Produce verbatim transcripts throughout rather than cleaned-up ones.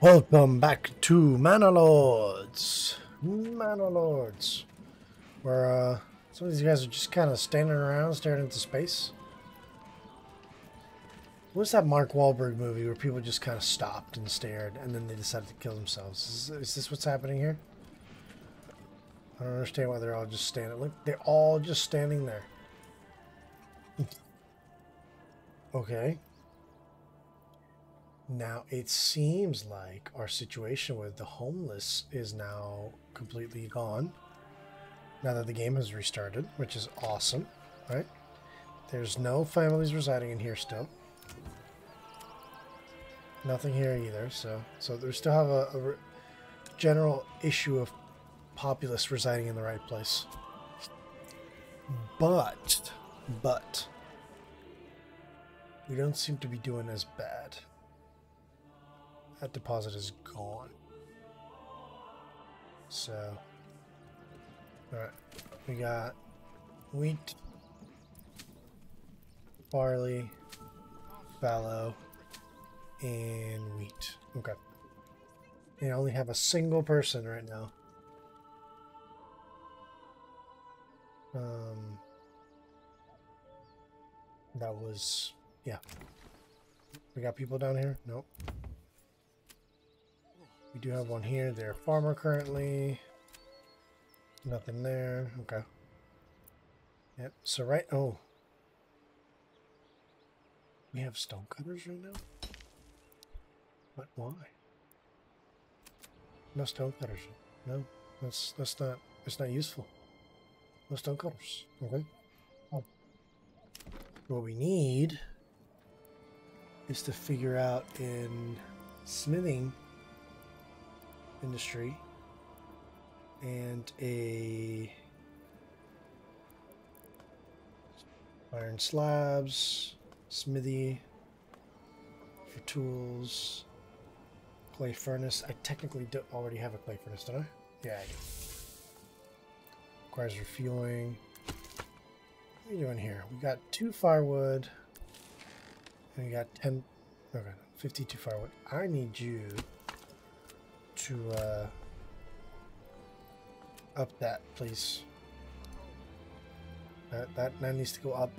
Welcome back to Manor Lords. Manor Lords. Where uh, some of these guys are just kind of standing around staring into space. What's that Mark Wahlberg movie where people just kind of stopped and stared and then they decided to kill themselves? Is, is this what's happening here? I don't understand why they're all just standing. Look, they're all just standing there. Okay. Now, it seems like our situation with the homeless is now completely gone. Now that the game has restarted, which is awesome, right? There's no families residing in here still. Nothing here either, so... So we still have a, a re general issue of populace residing in the right place. But... But... we don't seem to be doing as bad. That deposit is gone. So, alright, we got wheat, barley, fallow, and wheat. Okay. And I only have a single person right now. Um, that was, yeah. We got people down here? Nope. We do have one here. They're a farmer currently. Nothing there. Okay. Yep. So right. Oh. We have stonecutters right now? But why? No stonecutters. No. That's that's not that's not useful. No stonecutters. Okay. Oh. What we need is to figure out in smithing industry and a iron slabs, smithy for tools, clay furnace. I technically do already have a clay furnace, don't I? Yeah, I do. Requires refueling. What are you doing here? We got two firewood and we got ten, okay, fifty-two firewood. I need you to uh, up that, please. That that now needs to go up.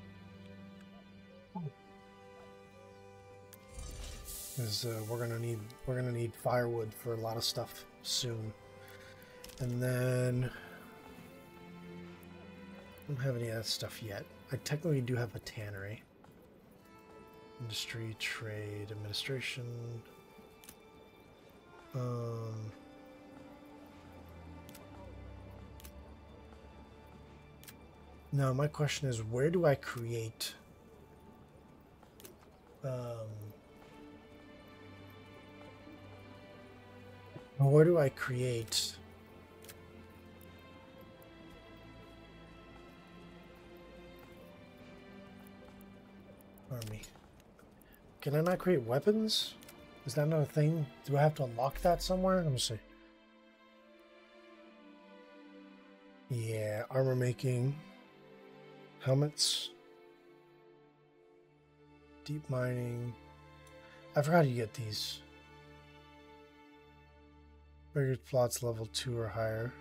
Because uh, we're gonna need we're gonna need firewood for a lot of stuff soon. And then I don't have any of that stuff yet. I technically do have a tannery, industry, trade, administration. Um, now my question is, where do I create um, where do I create army? Can I not create weapons? Is that not a thing? Do I have to unlock that somewhere? Let me see. Yeah, armor making. Helmets. Deep mining. I forgot how you get these. Bigger plots level two or higher.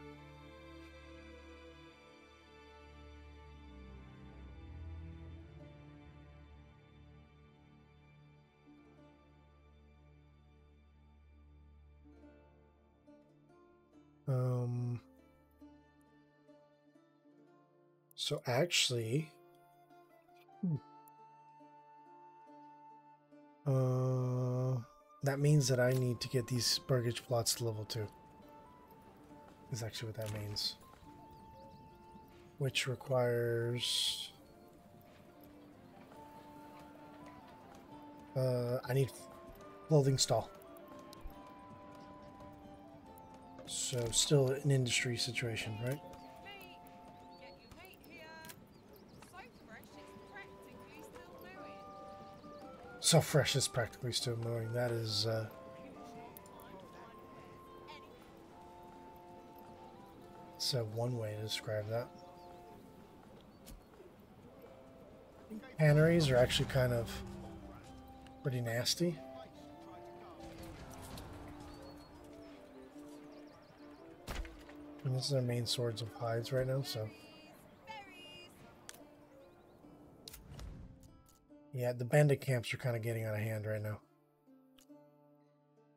Um, so actually, hmm. uh, that means that I need to get these burgage plots to level two. Is actually what that means. Which requires, uh, I need clothing stall. So, still an industry situation, right? So fresh is practically still mowing. That is, uh... so one way to describe that. Tanneries are actually kind of pretty nasty. And this is our main Swords of Hides right now, so. Yeah, the bandit camps are kind of getting out of hand right now.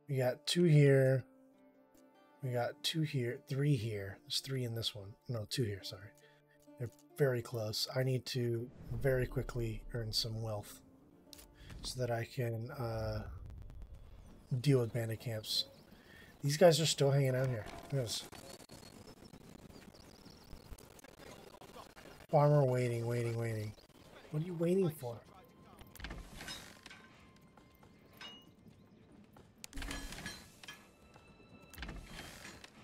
We got two here. We got two here. Three here. There's three in this one. No, two here, sorry. They're very close. I need to very quickly earn some wealth so that I can uh, deal with bandit camps. These guys are still hanging out here. Look at this. Farmer waiting, waiting, waiting. What are you waiting for?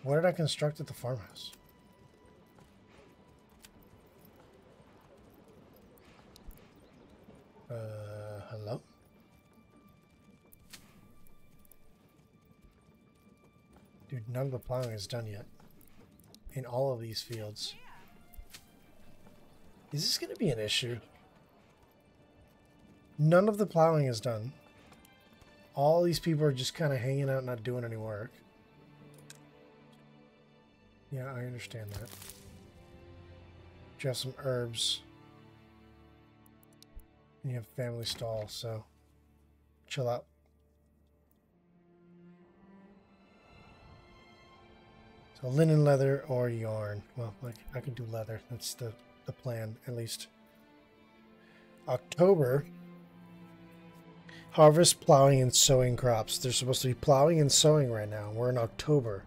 What did I construct at the farmhouse? Uh, hello? Dude, none of the plowing is done yet. In all of these fields. Is this going to be an issue? None of the plowing is done. All these people are just kind of hanging out, not doing any work. Yeah, I understand that. You have some herbs. And you have family stall, so chill out. So linen, leather, or yarn. Well, like I can do leather. That's the, the plan, at least. October. Harvest, plowing, and sowing crops. They're supposed to be plowing and sowing right now. We're in October.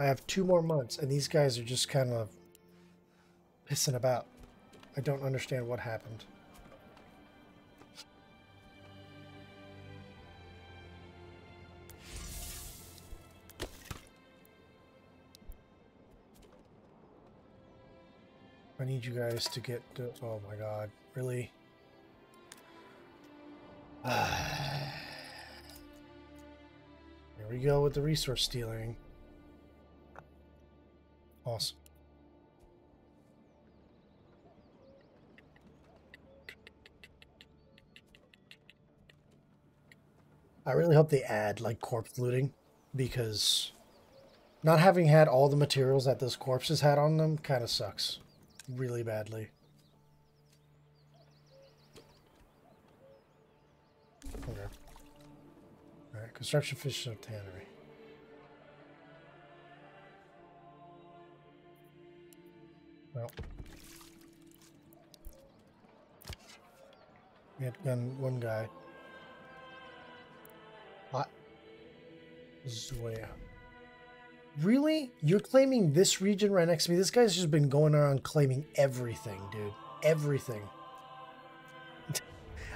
I have two more months, and these guys are just kind of pissing about. I don't understand what happened. I need you guys to get to, oh my god, really? Here we go with the resource stealing. Awesome. I really hope they add like corpse looting, because not having had all the materials that those corpses had on them kind of sucks really badly. Okay. All right, construction fishing tannery. Well, we had gun one guy. Hot Zoya. Really? You're claiming this region right next to me? This guy's just been going around claiming everything, dude. Everything.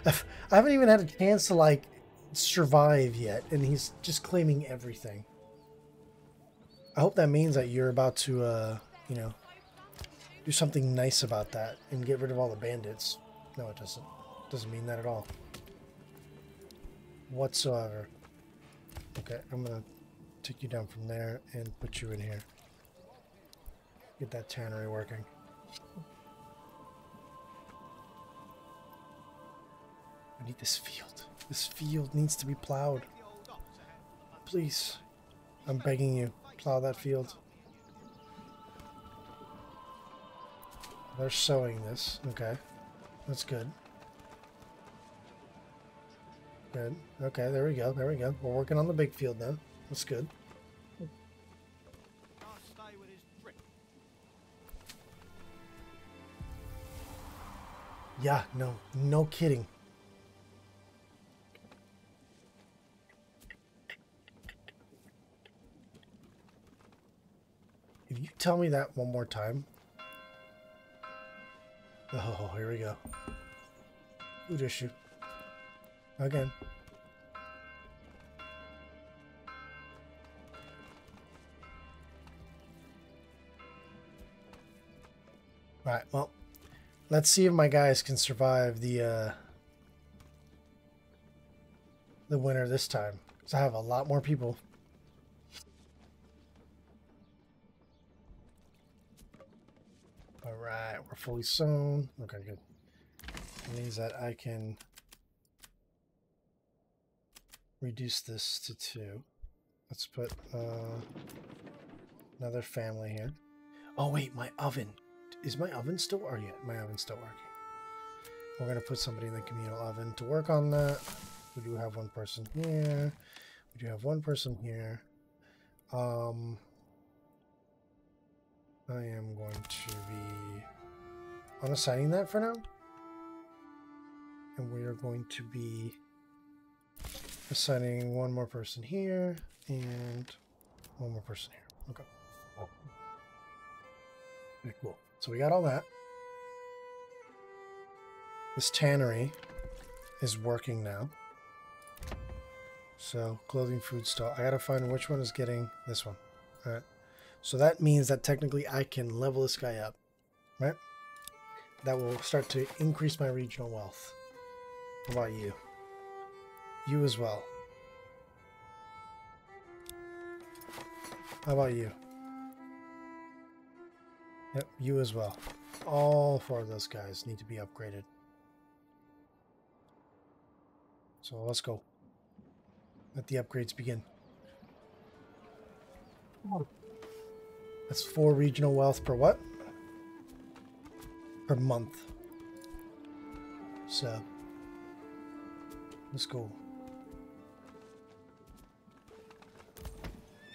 I've, I haven't even had a chance to like survive yet, and he's just claiming everything. I hope that means that you're about to, uh, you know. Do something nice about that and get rid of all the bandits. No, it doesn't. It doesn't mean that at all. Whatsoever. Okay, I'm gonna take you down from there and put you in here. Get that tannery working. I need this field. This field needs to be plowed. Please. I'm begging you. Plow that field. They're sowing this. Okay. That's good. Good. Okay, there we go. There we go. We're working on the big field now. That's good. Yeah, no. No kidding. If you tell me that one more time. Oh, here we go. Food issue. Again. Alright, well, let's see if my guys can survive the, uh, the winter this time. Because I have a lot more people. Alright, we're fully sown. Okay, good. It means that I can reduce this to two. Let's put uh, another family here. Oh wait, my oven. Is my oven still or yeah, my oven's still working. We're gonna put somebody in the communal oven to work on that. We do have one person here. We do have one person here. Um I am going to be unassigning that for now. And we are going to be assigning one more person here and one more person here. Okay. Oh. Okay, cool. So we got all that. This tannery is working now. So clothing, food, stock. I gotta find which one is getting this one. All right. So that means that technically I can level this guy up, right? That will start to increase my regional wealth. How about you? You as well. How about you? Yep, you as well. All four of those guys need to be upgraded. So let's go. Let the upgrades begin. That's four regional wealth per what? Per month. So let's go.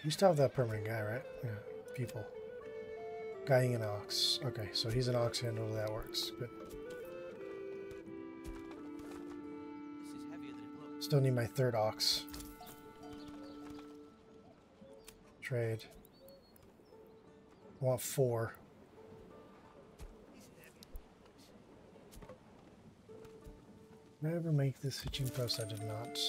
You still have that permanent guy, right? Yeah, people. Guying an ox. Okay, so he's an ox handler. That works. Good. Still need my third ox. Trade. I want four. Did I ever make this hitching post? I did not.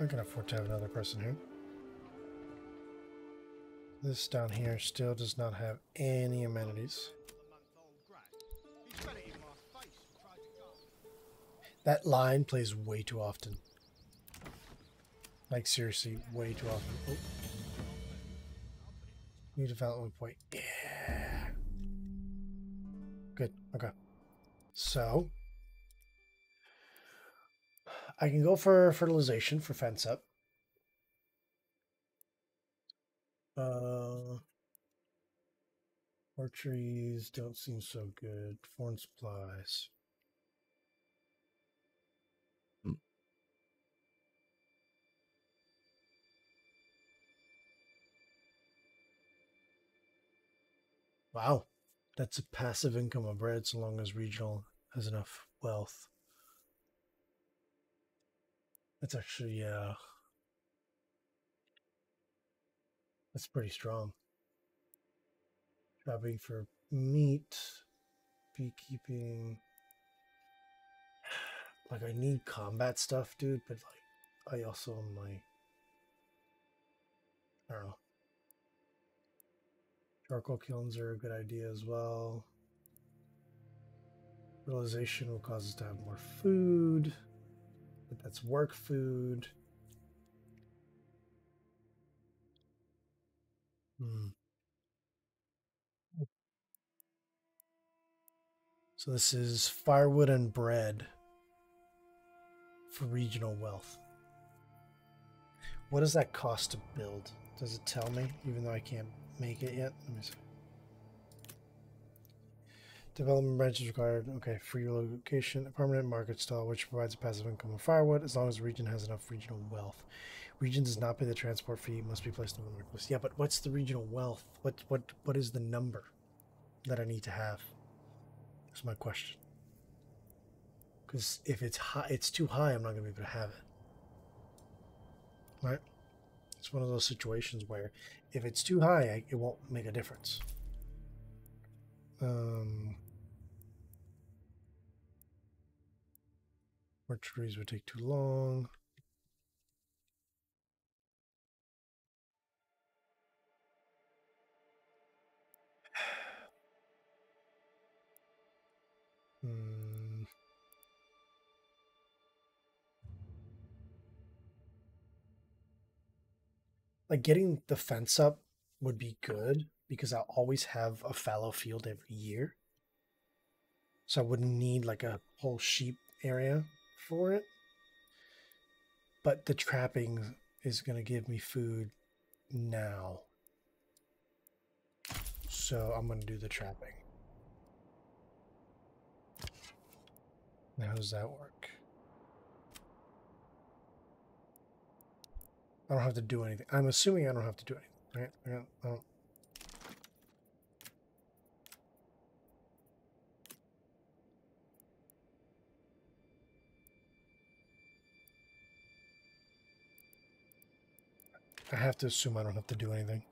I can afford to have another person here. This down here still does not have any amenities. That line plays way too often. Like seriously, way too often. Oh. New development point. Yeah. Good. Okay. So I can go for fertilization for fence up. Uh, Orchards don't seem so good. Foreign supplies. Wow, that's a passive income of bread so long as regional has enough wealth. That's actually, uh, that's pretty strong. Trapping for meat, beekeeping. Like, I need combat stuff, dude, but like, I also am like, I don't know. Charcoal kilns are a good idea as well. Fertilization will cause us to have more food, but that's work food. Hmm. So this is firewood and bread for regional wealth. What does that cost to build? Does it tell me, even though I can't make it yet? Let me see. Development branch is required. Okay, for your location, a permanent market stall which provides a passive income of firewood as long as the region has enough regional wealth. Region does not pay the transport fee, must be placed on the marketplace. Yeah, but what's the regional wealth? What what what is the number that I need to have? That's my question. Because if it's high, it's too high, I'm not gonna be able to have it. Right? It's one of those situations where if it's too high, it won't make a difference. Um, orchards would take too long. Hmm. Like getting the fence up would be good because I'll always have a fallow field every year. So I wouldn't need like a whole sheep area for it. But the trappings is going to give me food now. So I'm going to do the trapping. Now, how does that work? I don't have to do anything. I'm assuming I don't have to do anything, right? I don't. I have to assume I don't have to do anything.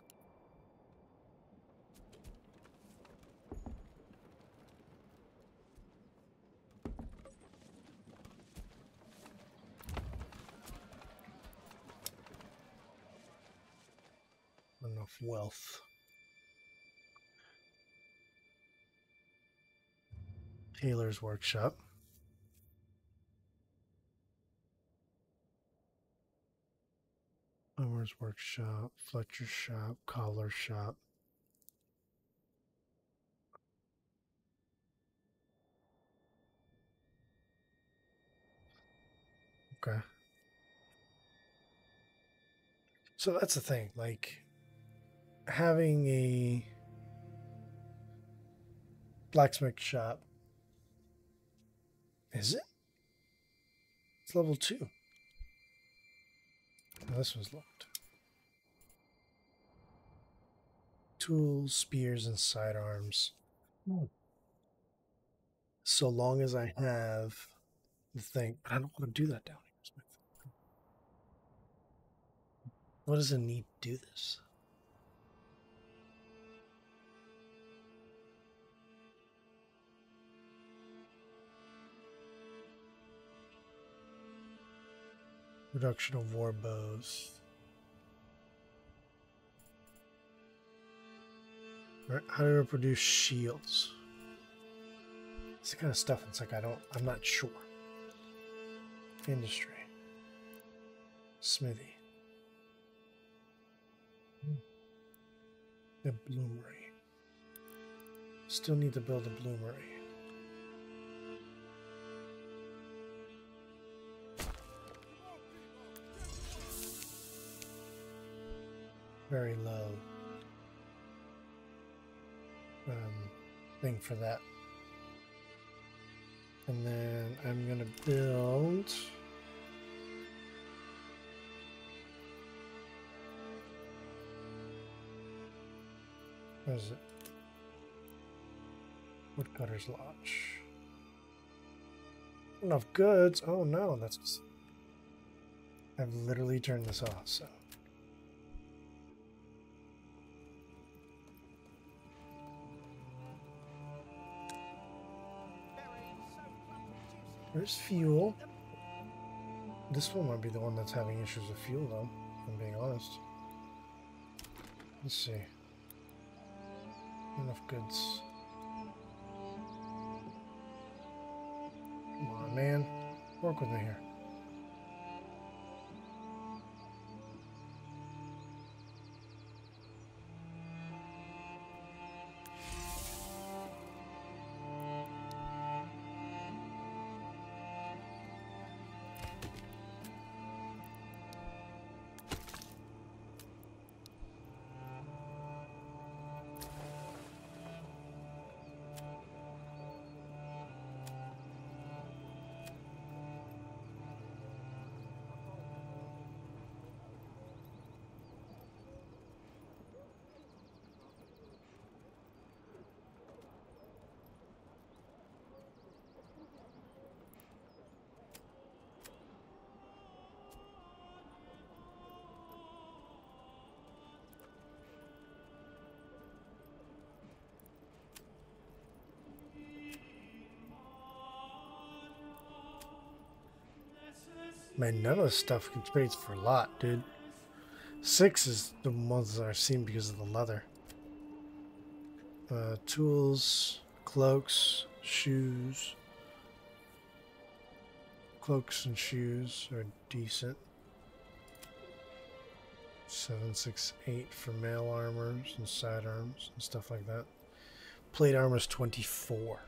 Enough wealth. Taylor's workshop. Plumber's workshop, Fletcher's shop, Cobbler shop. Okay. So that's the thing, like having a blacksmith shop. Is it? It's level two. Now this one's locked. Tools, spears, and sidearms. Hmm. So long as I have the thing. But I don't want to do that down here. What does it need to do this? Production of war bows. How do I produce shields? It's the kind of stuff. It's like I don't. I'm not sure. Industry. Smithy. The bloomery. Still need to build a bloomery. Very low um, thing for that. And then I'm gonna build what is it? Woodcutter's Lodge. Enough goods. Oh no, that's just... I've literally turned this off, so there's fuel. This one might be the one that's having issues with fuel, though, if I'm being honest. Let's see. Enough goods. Come on, man. Work with me here. Man, none of this stuff trades for a lot, dude. Six is the ones that I've seen because of the leather. Uh, tools, cloaks, shoes. Cloaks and shoes are decent. Seven, six, eight for mail armors and sidearms and stuff like that. Plate armor is twenty-four.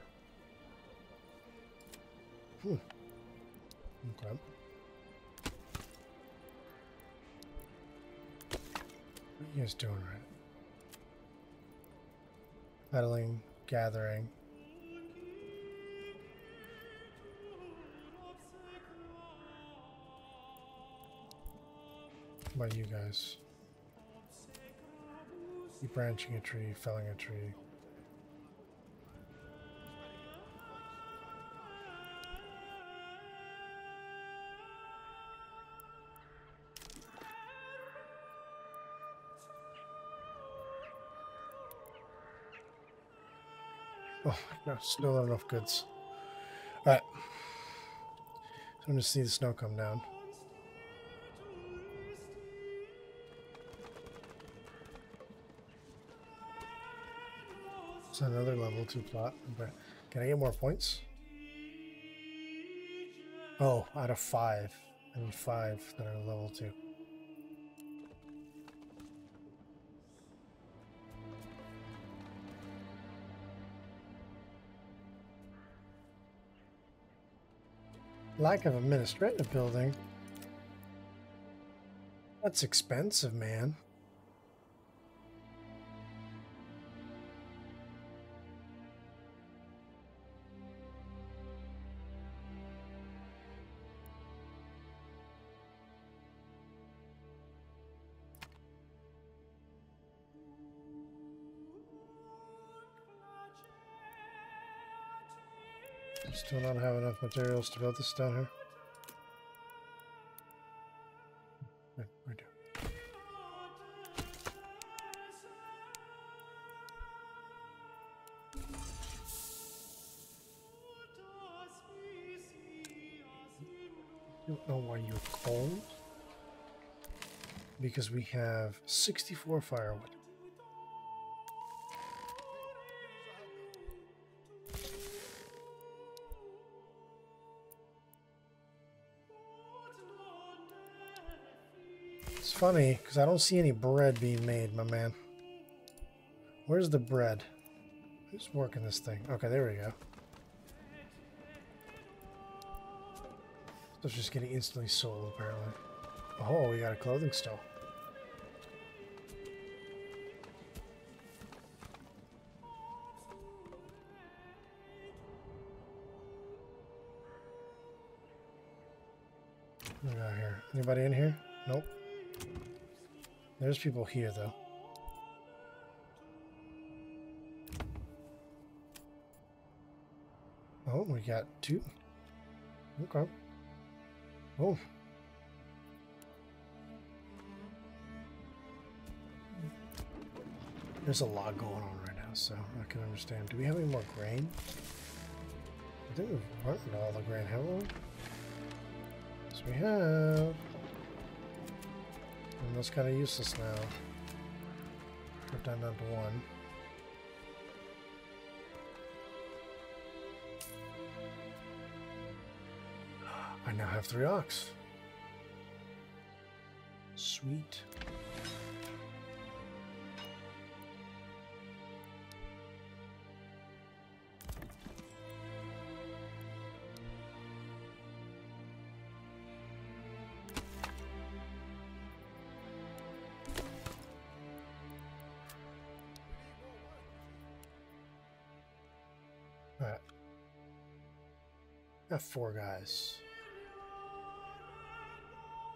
Hmm. Okay. What are you guys doing right? Peddling, gathering. What about you guys? You branching a tree, felling a tree. Oh, no, still not enough goods. Alright. So I'm going to see the snow come down. It's another level two plot. But can I get more points? Oh, out of five. I need five that are level two. Lack of administrative building. That's expensive, man. Still not have enough materials to build this down here. Yeah, I do. I don't know why you're cold. Because we have sixty-four firewood. Funny, because I don't see any bread being made, my man. Where's the bread? Who's working this thing? Okay, there we go. So it's just getting instantly sold, apparently. Oh, we got a clothing store. What about here? Anybody in here? Nope. There's people here, though. Oh, we got two. Okay. Oh. There's a lot going on right now, so I can understand. Do we have any more grain? I think we've run into all the grain, haven't we? So we have... And that's kind of useless now. We're down, down to one. I now have three ox. Sweet. Four guys.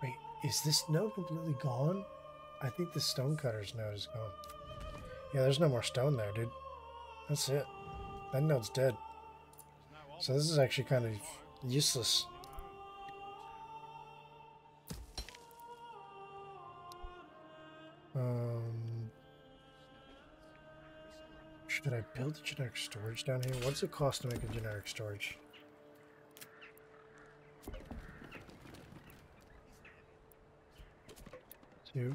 Wait, is this snow completely gone? I think the stonecutter's node is gone. Yeah, there's no more stone there, dude. That's it. That node's dead. So this is actually kind of useless. Um, should I build a generic storage down here? What's it cost to make a generic storage? Two.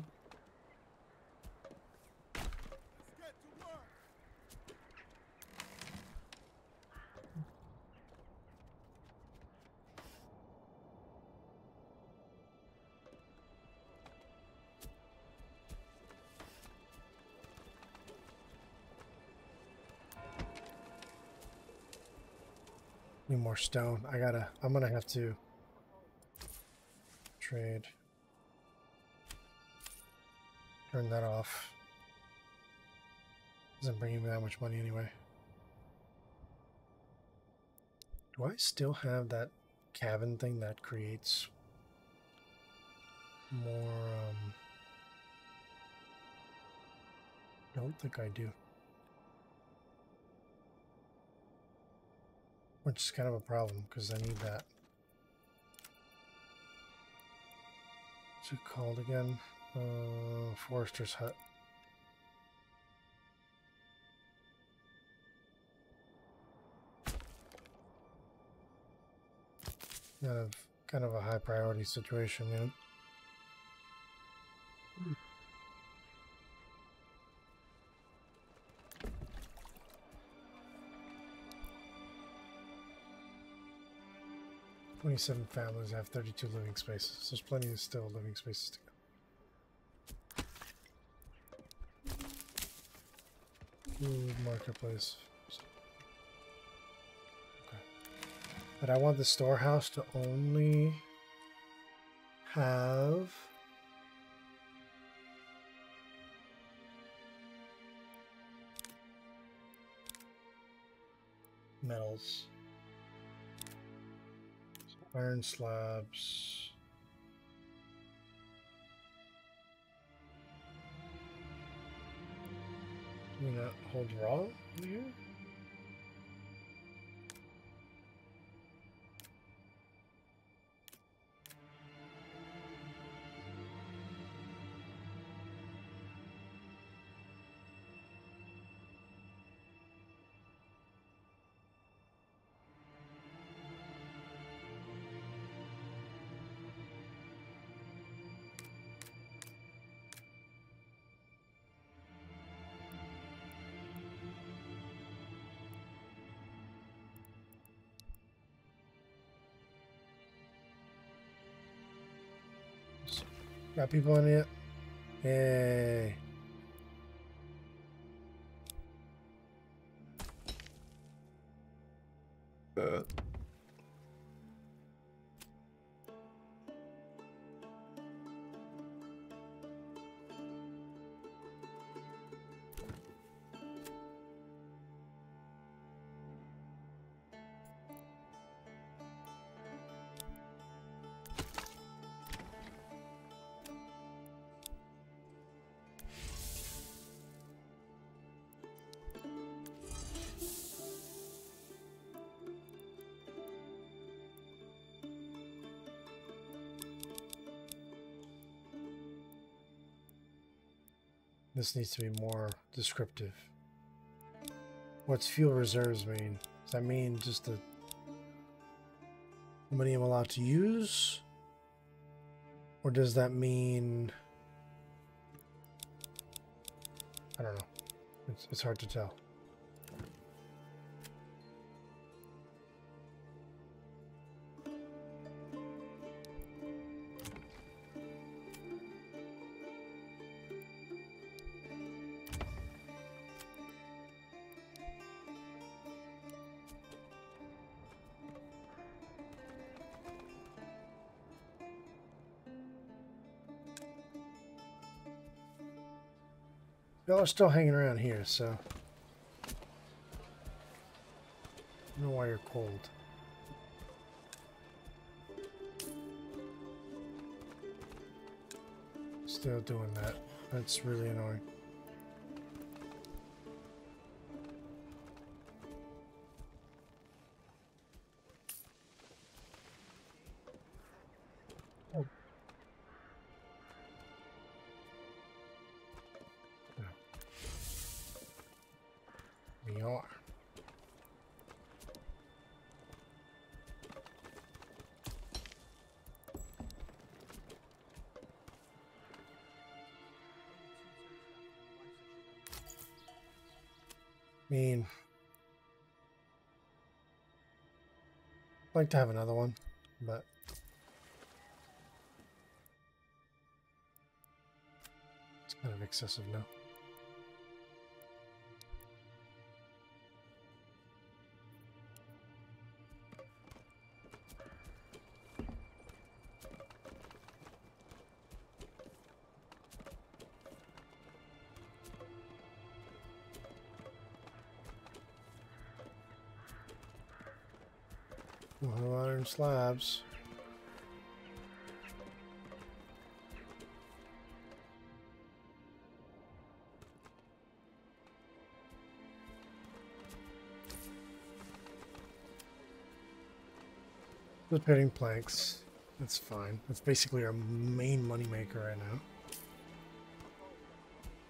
Need more stone. I gotta, I'm gonna have to trade. Turn that off. Doesn't bring me that much money anyway. Do I still have that cabin thing that creates more? Um, I don't think I do. Which is kind of a problem because I need that. What's it called again? Uh, Forester's Hut. Kind of, kind of a high priority situation, you know. Hmm. twenty-seven families have thirty-two living spaces. There's plenty of still living spaces to go. Ooh, marketplace. Okay. But I want the storehouse to only have metals. Iron slabs. Do we not hold raw in here? Got people in it. Yay. Uh. This needs to be more descriptive. What's fuel reserves mean? Does that mean just the how many I'm allowed to use? Or does that mean, I don't know. It's, it's hard to tell. Y'all are still hanging around here, so I don't know why you're cold. Still doing that. That's really annoying. I mean, I'd like to have another one, but it's kind of excessive now. We'll have iron slabs. Repairing planks. That's fine. That's basically our main moneymaker right now.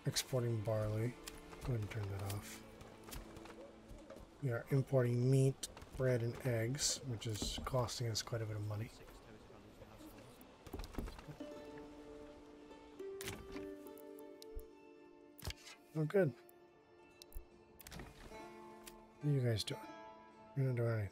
Exporting barley. Go ahead and turn that off. We are importing meat, bread, and eggs, which is costing us quite a bit of money. Oh, good. What are you guys doing? You're not doing anything.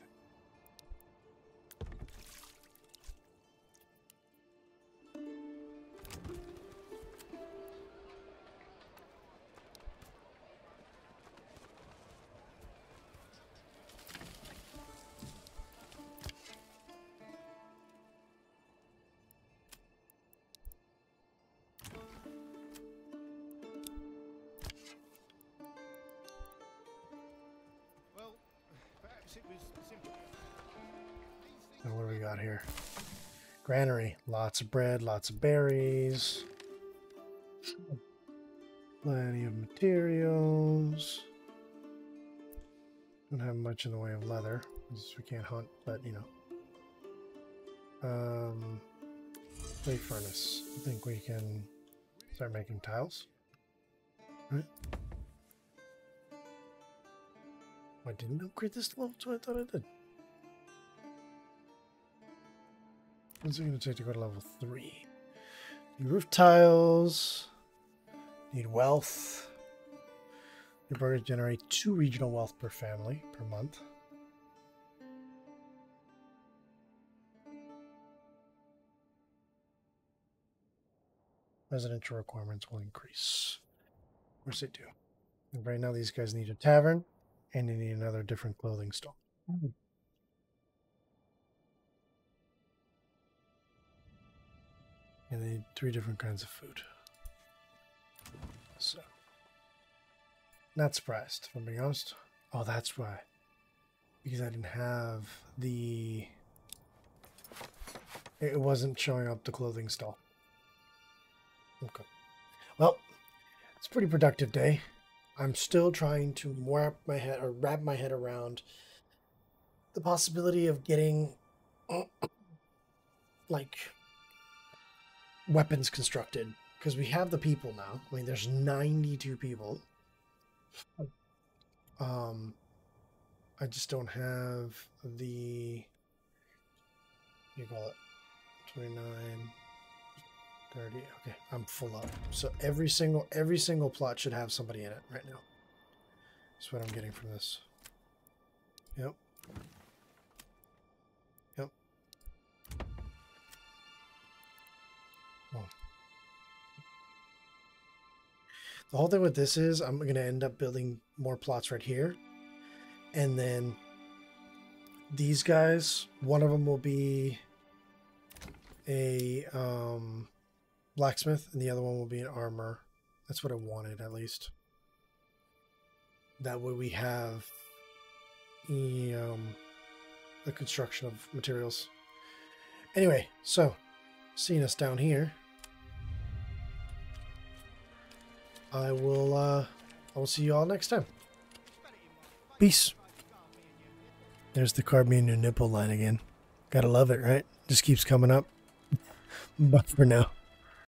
Now what do we got here? Granary. Lots of bread, lots of berries. Plenty of materials. Don't have much in the way of leather, because we can't hunt, but you know. Um, clay furnace. I think we can start making tiles. All right. I didn't upgrade this level, so I thought I did. What's it going to take to go to level three? Need roof tiles. Need wealth. Your burgers generate two regional wealth per family per month. Residential requirements will increase. Of course they do. And right now these guys need a tavern. And you need another different clothing store. Mm-hmm. And they need three different kinds of food. So, not surprised, if I'm being honest. Oh, that's why. Because I didn't have the... It wasn't showing up the clothing stall. Okay. Well, it's a pretty productive day. I'm still trying to wrap my head or wrap my head around the possibility of getting like weapons constructed, because we have the people now. I mean, there's ninety-two people. Um, I just don't have the, what do you call it? twenty-nine, thirty. Okay, I'm full up. So every single every single plot should have somebody in it right now. That's what I'm getting from this. Yep. Yep. Oh. The whole thing with this is I'm gonna end up building more plots right here, and then these guys. One of them will be a um. blacksmith, and the other one will be an armor. That's what I wanted, at least. That way we have the, um, the construction of materials. Anyway, so, seeing us down here, I will, uh, I will see you all next time. Peace. There's the carve me a new nipple line again. Gotta love it, right? Just keeps coming up. Bye for now.